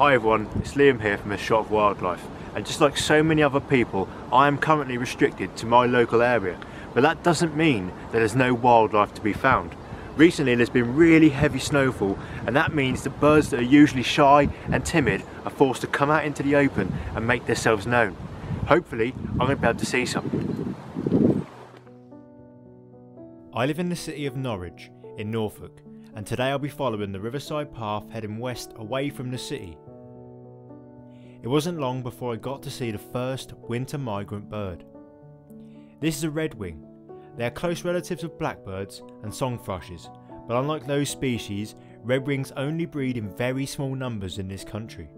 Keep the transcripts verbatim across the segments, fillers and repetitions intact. Hi everyone, it's Liam here from A Shot of Wildlife, and just like so many other people, I am currently restricted to my local area, but that doesn't mean that there's no wildlife to be found. Recently there's been really heavy snowfall, and that means that birds that are usually shy and timid are forced to come out into the open and make themselves known. Hopefully I'm going to be able to see some. I live in the city of Norwich in Norfolk, and today I'll be following the riverside path heading west away from the city. It wasn't long before I got to see the first winter migrant bird. This is a redwing. They are close relatives of blackbirds and song thrushes, but unlike those species, redwings only breed in very small numbers in this country.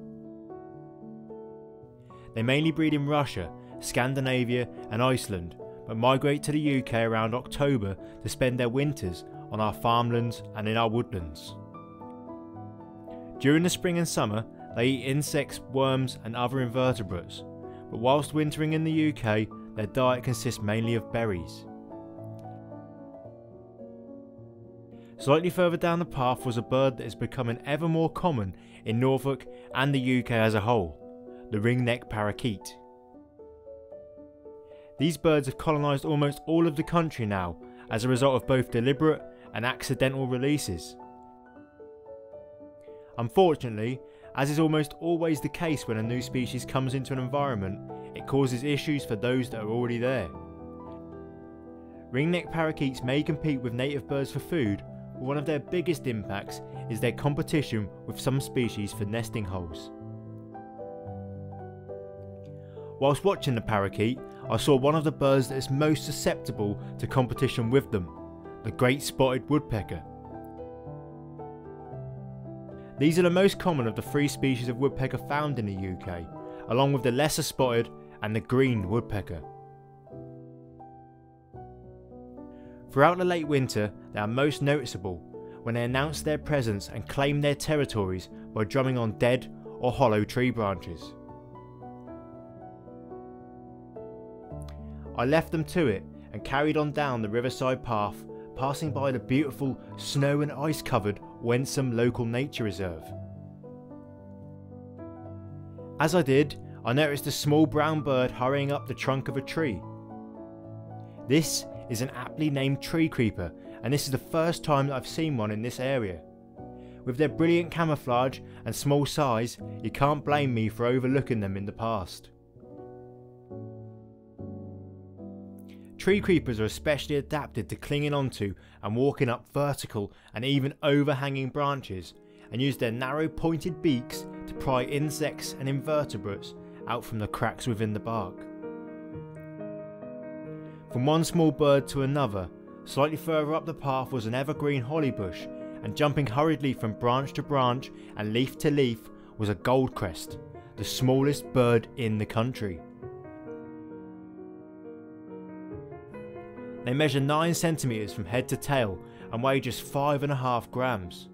They mainly breed in Russia, Scandinavia and Iceland, but migrate to the U K around October to spend their winters on our farmlands and in our woodlands. During the spring and summer, they eat insects, worms and other invertebrates, but whilst wintering in the U K, their diet consists mainly of berries. Slightly further down the path was a bird that is becoming ever more common in Norfolk and the U K as a whole, the ring-necked parakeet. These birds have colonised almost all of the country now as a result of both deliberate and accidental releases. Unfortunately, as is almost always the case when a new species comes into an environment, it causes issues for those that are already there. Ring-necked parakeets may compete with native birds for food, but one of their biggest impacts is their competition with some species for nesting holes. Whilst watching the parakeet, I saw one of the birds that is most susceptible to competition with them, the Great Spotted Woodpecker. These are the most common of the three species of woodpecker found in the U K, along with the lesser spotted and the green woodpecker. Throughout the late winter, they are most noticeable when they announce their presence and claim their territories by drumming on dead or hollow tree branches. I left them to it and carried on down the riverside path, passing by the beautiful snow and ice covered Wensum local nature reserve. As I did, I noticed a small brown bird hurrying up the trunk of a tree. This is an aptly named tree creeper, and this is the first time that I've seen one in this area. With their brilliant camouflage and small size, you can't blame me for overlooking them in the past. Tree creepers are especially adapted to clinging onto and walking up vertical and even overhanging branches, and use their narrow pointed beaks to pry insects and invertebrates out from the cracks within the bark. From one small bird to another, slightly further up the path was an evergreen holly bush, and jumping hurriedly from branch to branch and leaf to leaf was a goldcrest, the smallest bird in the country. They measure nine centimeters from head to tail and weigh just five and a half grams.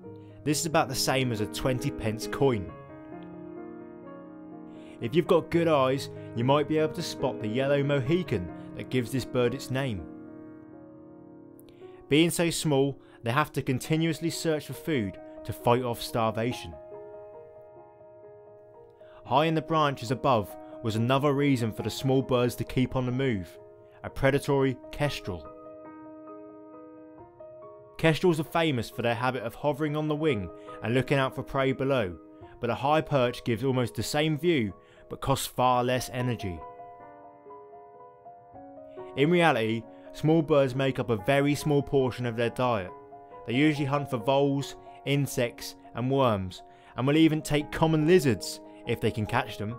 This is about the same as a twenty pence coin. If you've got good eyes, you might be able to spot the yellow Mohican that gives this bird its name. Being so small, they have to continuously search for food to fight off starvation. High in the branches above was another reason for the small birds to keep on the move: a predatory kestrel. Kestrels are famous for their habit of hovering on the wing and looking out for prey below, but a high perch gives almost the same view but costs far less energy. In reality, small birds make up a very small portion of their diet. They usually hunt for voles, insects and worms, and will even take common lizards if they can catch them.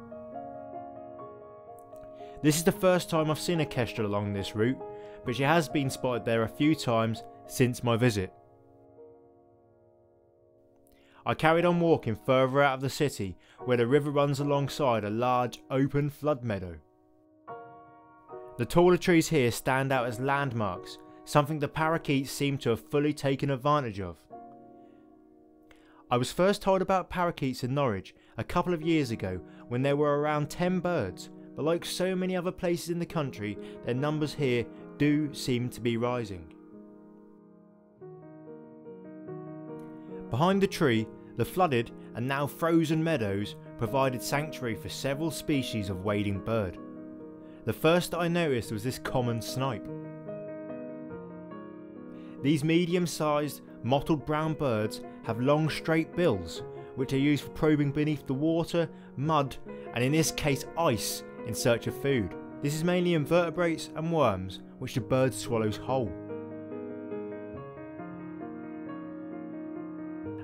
This is the first time I've seen a kestrel along this route, but she has been spotted there a few times since my visit. I carried on walking further out of the city, where the river runs alongside a large open flood meadow. The taller trees here stand out as landmarks, something the parakeets seem to have fully taken advantage of. I was first told about parakeets in Norwich a couple of years ago when there were around ten birds, but like so many other places in the country, their numbers here do seem to be rising. Behind the tree, the flooded and now frozen meadows provided sanctuary for several species of wading bird. The first that I noticed was this common snipe. These medium-sized, mottled brown birds have long straight bills, which are used for probing beneath the water, mud, and in this case ice, in search of food. This is mainly invertebrates and worms, which the bird swallows whole.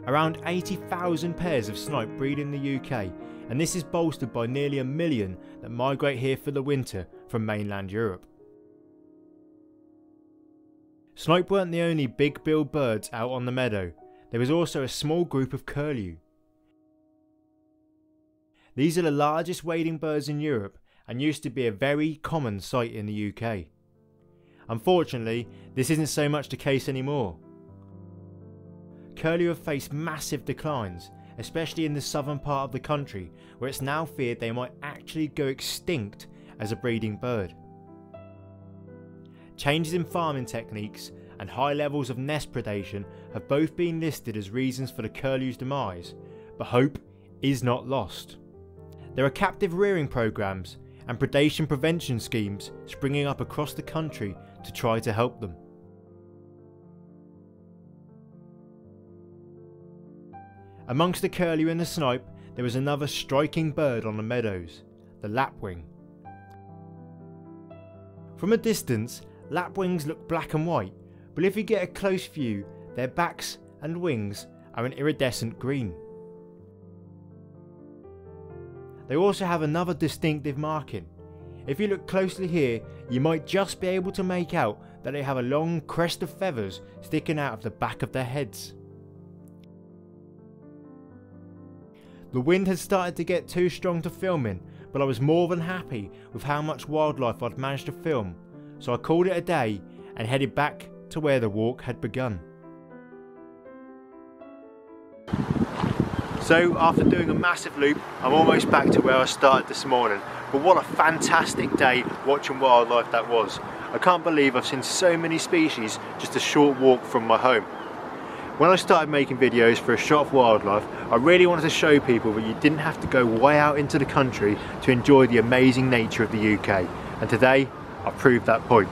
Around eighty thousand pairs of snipe breed in the U K, and this is bolstered by nearly a million that migrate here for the winter from mainland Europe. Snipe weren't the only big-billed birds out on the meadow. There was also a small group of curlew. These are the largest wading birds in Europe and used to be a very common sight in the U K. Unfortunately, this isn't so much the case anymore. Curlew have faced massive declines, especially in the southern part of the country, where it's now feared they might actually go extinct as a breeding bird. Changes in farming techniques and high levels of nest predation have both been listed as reasons for the curlew's demise, but hope is not lost. There are captive rearing programs and predation prevention schemes springing up across the country to try to help them. Amongst the curlew and the snipe, there was another striking bird on the meadows, the lapwing. From a distance, lapwings look black and white, but if you get a close view, their backs and wings are an iridescent green. They also have another distinctive marking. If you look closely here, you might just be able to make out that they have a long crest of feathers sticking out of the back of their heads. The wind had started to get too strong to film in, but I was more than happy with how much wildlife I'd managed to film, so I called it a day and headed back to where the walk had begun. So after doing a massive loop, I'm almost back to where I started this morning, but what a fantastic day watching wildlife that was. I can't believe I've seen so many species just a short walk from my home. When I started making videos for A Shot of Wildlife, I really wanted to show people that you didn't have to go way out into the country to enjoy the amazing nature of the U K, and today I've proved that point.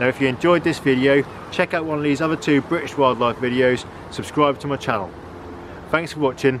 Now if you enjoyed this video, check out one of these other two British wildlife videos, subscribe to my channel. Thanks for watching,